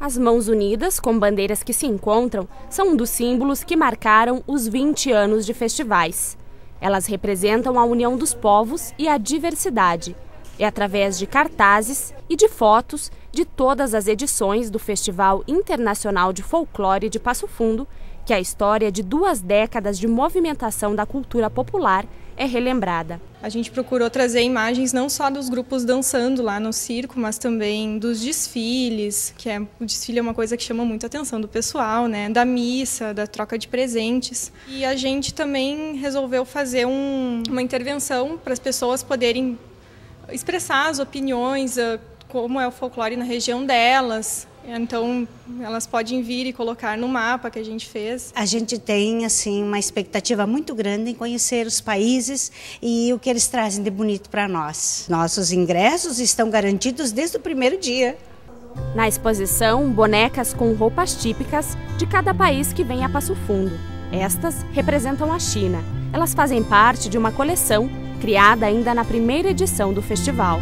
As mãos unidas, com bandeiras que se encontram, são um dos símbolos que marcaram os 20 anos de festivais. Elas representam a união dos povos e a diversidade. É através de cartazes e de fotos de todas as edições do Festival Internacional de Folclore de Passo Fundo que a história de 2 décadas de movimentação da cultura popular é relembrada. A gente procurou trazer imagens não só dos grupos dançando lá no circo, mas também dos desfiles, que o desfile é uma coisa que chama muito a atenção do pessoal, né? Da missa, da troca de presentes. E a gente também resolveu fazer uma intervenção para as pessoas poderem expressar as opiniões, como é o folclore na região delas. Então, elas podem vir e colocar no mapa que a gente fez. A gente tem, assim, uma expectativa muito grande em conhecer os países e o que eles trazem de bonito para nós. Nossos ingressos estão garantidos desde o primeiro dia. Na exposição, bonecas com roupas típicas de cada país que vem a Passo Fundo. Estas representam a China. Elas fazem parte de uma coleção criada ainda na primeira edição do festival.